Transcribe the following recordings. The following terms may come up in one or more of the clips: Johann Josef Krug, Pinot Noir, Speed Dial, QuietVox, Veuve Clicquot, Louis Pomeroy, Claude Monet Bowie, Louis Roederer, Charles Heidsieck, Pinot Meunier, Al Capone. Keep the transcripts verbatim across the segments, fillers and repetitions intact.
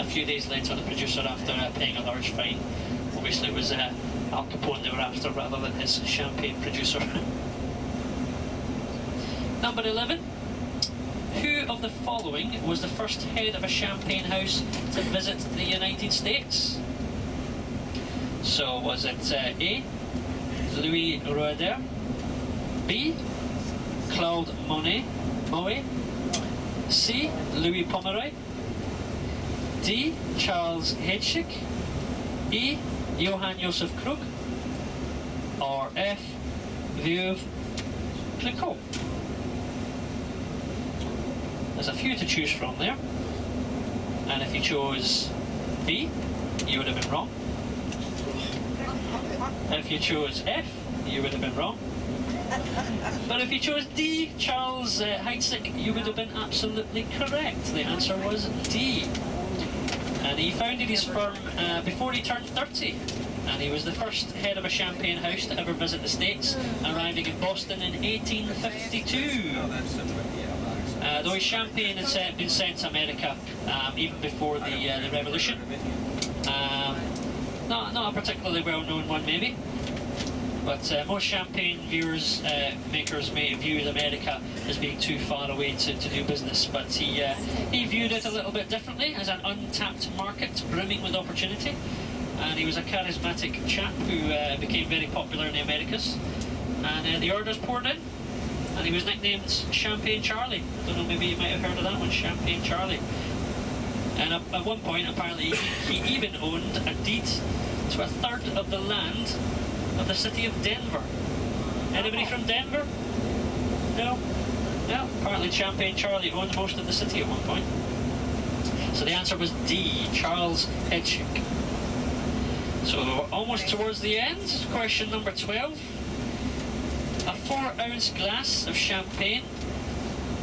a few days later, the producer, after uh, paying a large fine, obviously it was uh, Al Capone they were after rather than his champagne producer. Number eleven. Who of the following was the first head of a champagne house to visit the United States? So was it uh, A, Louis Roederer, B, Claude Monet Bowie, C, Louis Pomeroy, D, Charles Heidsieck, E, Johann Josef Krug, or F, Veuve Clicquot? There's a few to choose from there, and if you chose B, you would have been wrong. If you chose F, you would have been wrong. But if you chose D, Charles uh, Heidsieck, you would have been absolutely correct. The answer was D. And he founded his firm uh, before he turned thirty. And he was the first head of a champagne house to ever visit the States, arriving in Boston in eighteen fifty-two. Uh, though his champagne had been sent to America um, even before the, uh, the Revolution. Um, not, not a particularly well-known one, maybe. But uh, most champagne viewers, uh, makers may view America as being too far away to, to do business, but he, uh, he viewed it a little bit differently, as an untapped market brimming with opportunity. And he was a charismatic chap who uh, became very popular in the Americas. And uh, the orders poured in, and he was nicknamed Champagne Charlie. I don't know, maybe you might have heard of that one, Champagne Charlie. And at, at one point, apparently, he even owned a deed to a third of the land of the city of Denver. Anybody from Denver? No? No? Apparently Champagne Charlie owned most of the city at one point. So the answer was D, Charles Heidsieck. So we're almost towards the end. Question number twelve. A four-ounce glass of champagne,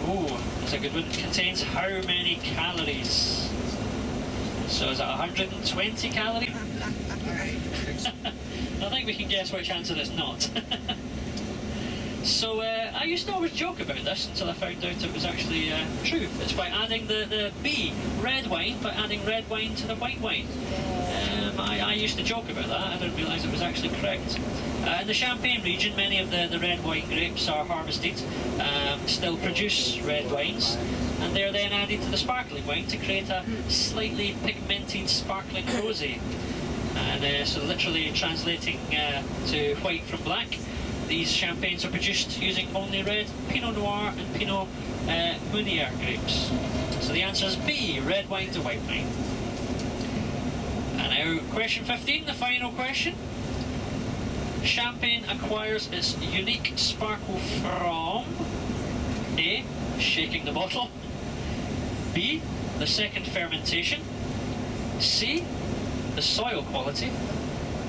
oh, that's a good one, contains how many calories? So is that one hundred twenty calories? I think we can guess which answer that's not. So uh, I used to always joke about this until I found out it was actually uh, true. It's by adding the, the B, red wine, by adding red wine to the white wine. Um, I, I used to joke about that, I didn't realise it was actually correct. Uh, in the Champagne region, many of the, the red wine grapes are harvested, um, still produce red wines, and they're then added to the sparkling wine to create a slightly pigmented sparkling rosé. And uh, so literally translating uh, to white from black, these champagnes are produced using only red Pinot Noir and Pinot uh, Meunier grapes. So the answer is B, red wine to white wine. And now question fifteen, the final question. Champagne acquires its unique sparkle from A, shaking the bottle, B, the second fermentation, C, the soil quality,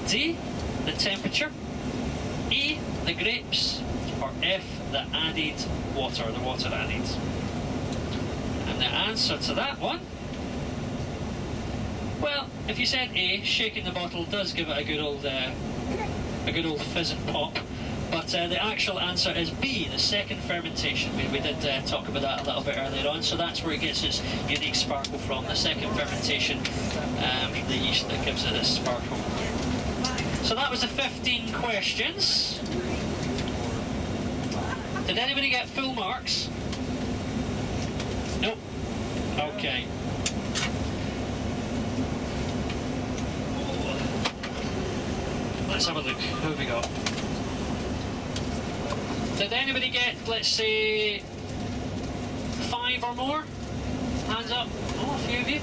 D, the temperature, E, the grapes, or F, the added water, the water added. And the answer to that one, well, if you said A, shaking the bottle does give it a good old uh, a good old fizz and pop, but uh, the actual answer is B, the second fermentation. We, we did uh, talk about that a little bit earlier on, so that's where it gets its unique sparkle from, the second fermentation um, from the yeast that gives it this sparkle. So that was the fifteen questions. Did anybody get full marks? Nope. Okay. Let's have a look. Who have we got? Did anybody get, let's say, five or more? Hands up. Oh, a few of you.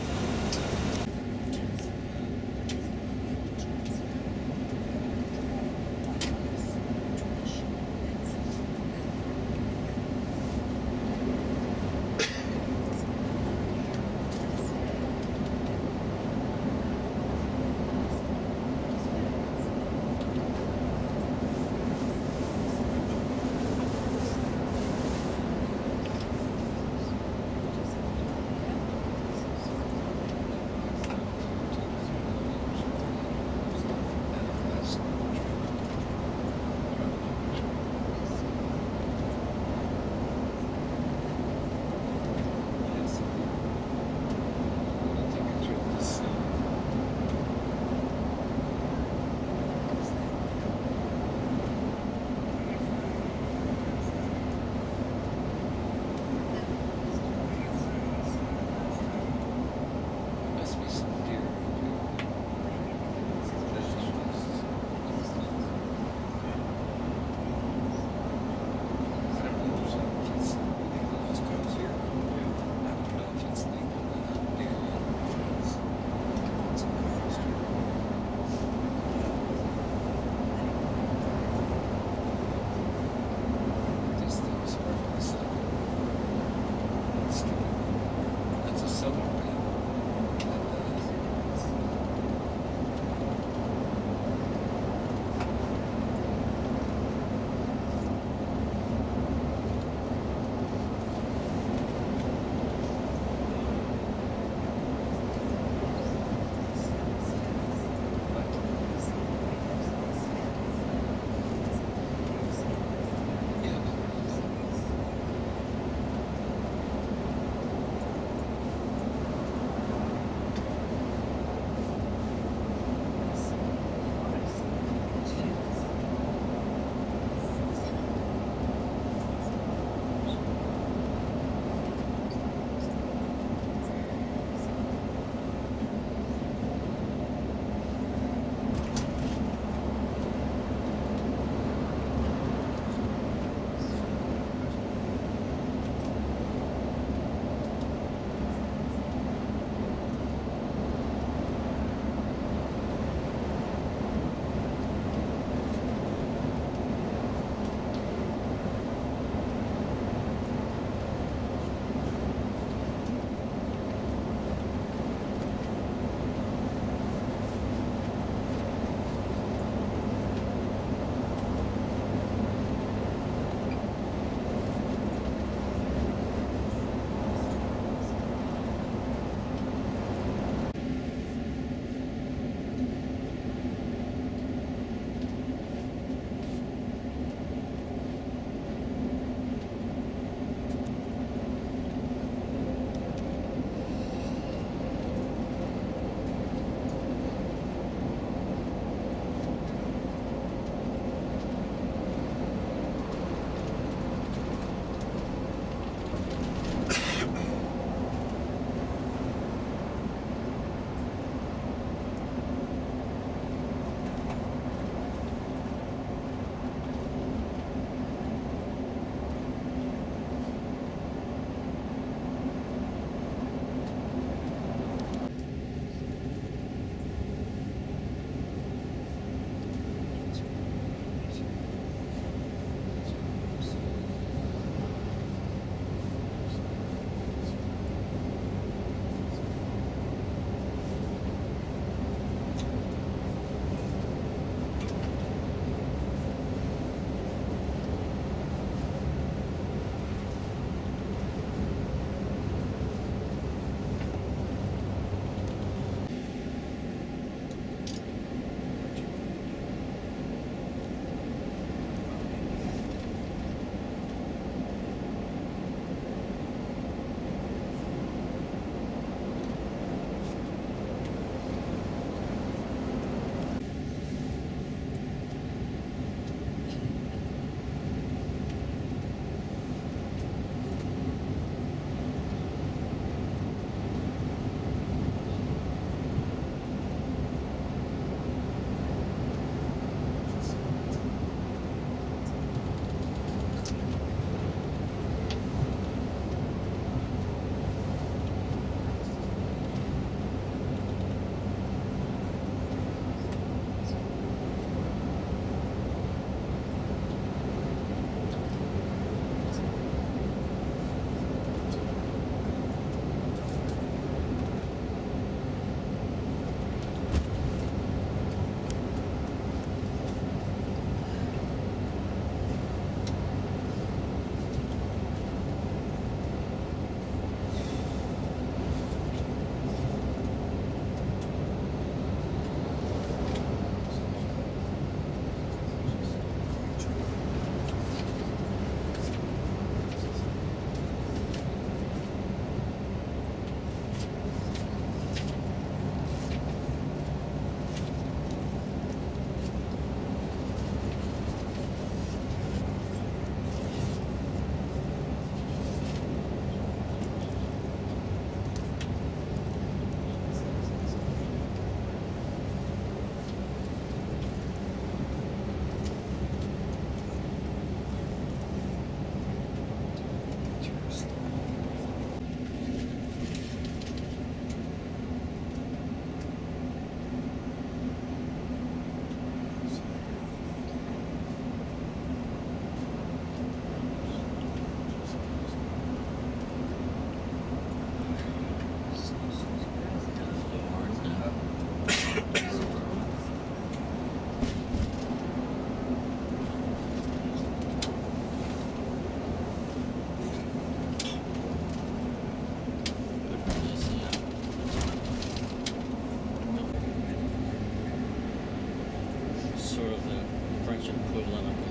equivalent of the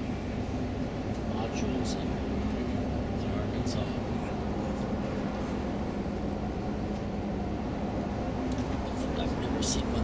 modules in Arkansas. I've never seen one.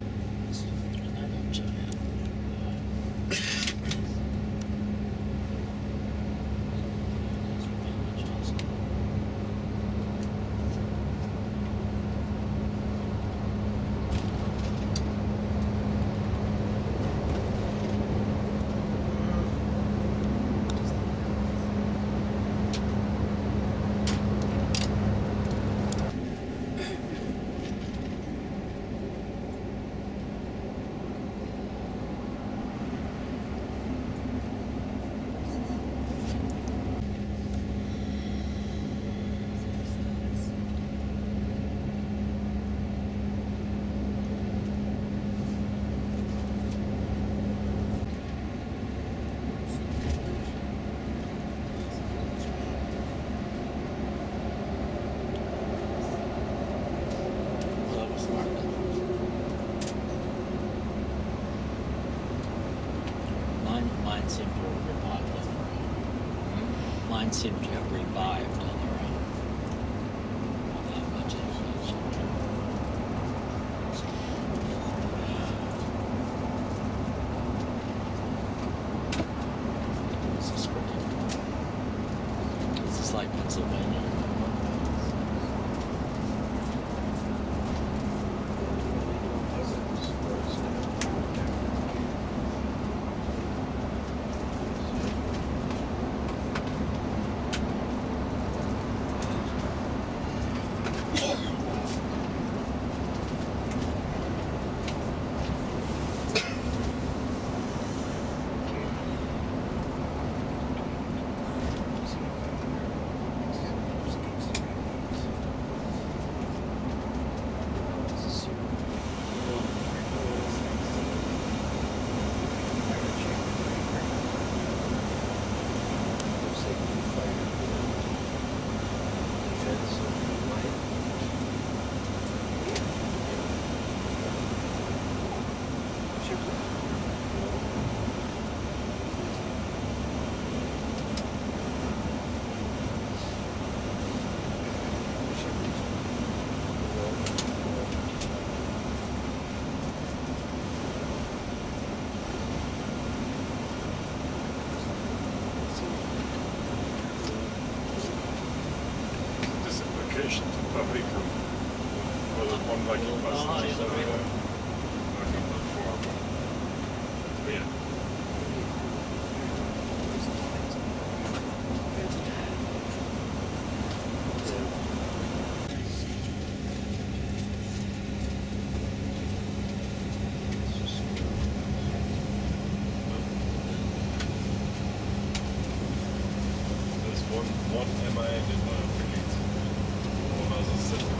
Mine seem to have revived on their own. Not that much influence. This is pretty. This is like Pennsylvania. What am I did not forget? What was a system?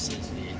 since the eighties.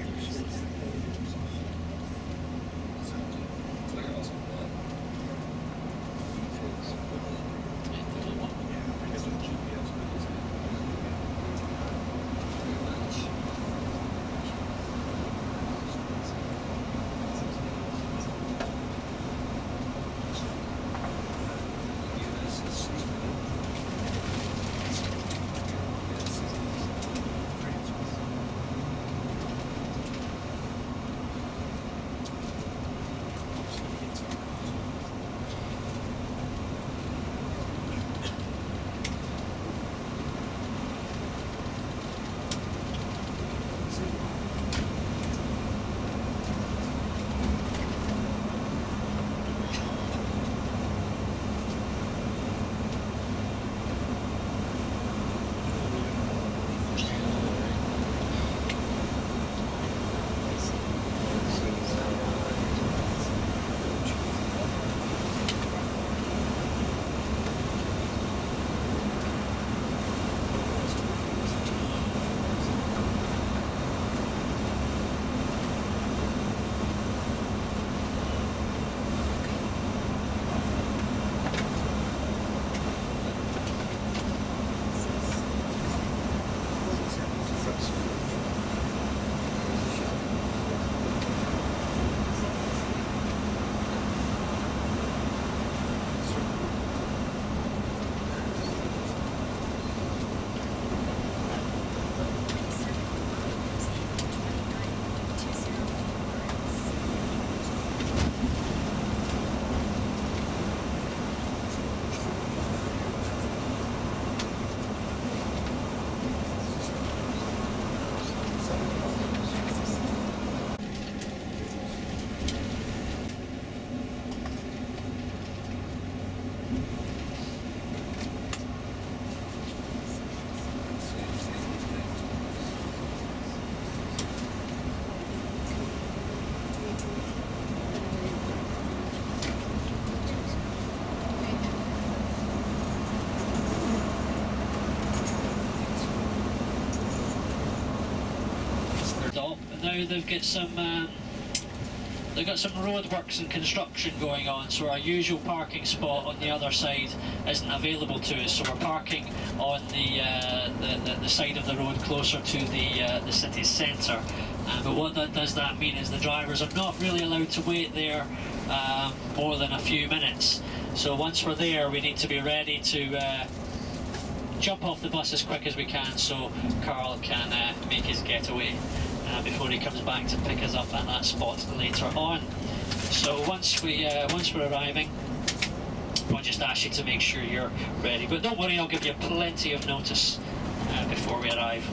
Now they've got some uh, they've got some roadworks and construction going on, so our usual parking spot on the other side isn't available to us. So we're parking on the uh, the, the, the side of the road closer to the uh, the city centre. Uh, but what that does that mean is the drivers are not really allowed to wait there uh, more than a few minutes. So once we're there, we need to be ready to uh, jump off the bus as quick as we can, so Carl can uh, make his getaway. Uh, before he comes back to pick us up at that spot later on. So once we uh, once we're arriving, I'll just ask you to make sure you're ready. But don't worry, I'll give you plenty of notice uh, before we arrive.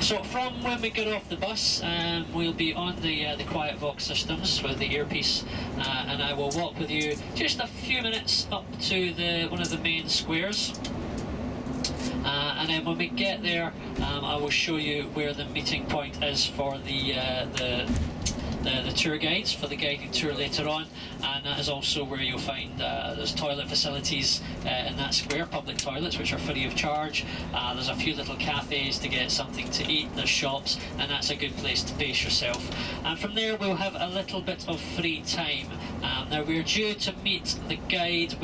So from when we get off the bus, um, we'll be on the uh, the QuietVox systems with the earpiece, uh, and I will walk with you just a few minutes up to the one of the main squares. Uh, and then when we get there, um, I will show you where the meeting point is for the, uh, the, the the tour guides, for the guided tour later on, and that is also where you'll find uh, there's toilet facilities uh, in that square, public toilets which are free of charge. Uh, there's a few little cafes to get something to eat, there's shops, and that's a good place to base yourself. And from there we'll have a little bit of free time. Um, now we're due to meet the guide.